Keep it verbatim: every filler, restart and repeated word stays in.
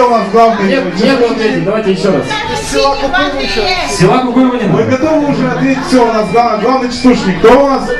где у нас главный? Нет, нет, вот эти, давайте еще раз. Села Кукуевнина. Села Кукуевнина. Мы готовы уже ответить, все, у нас главный числушник. Кто у нас?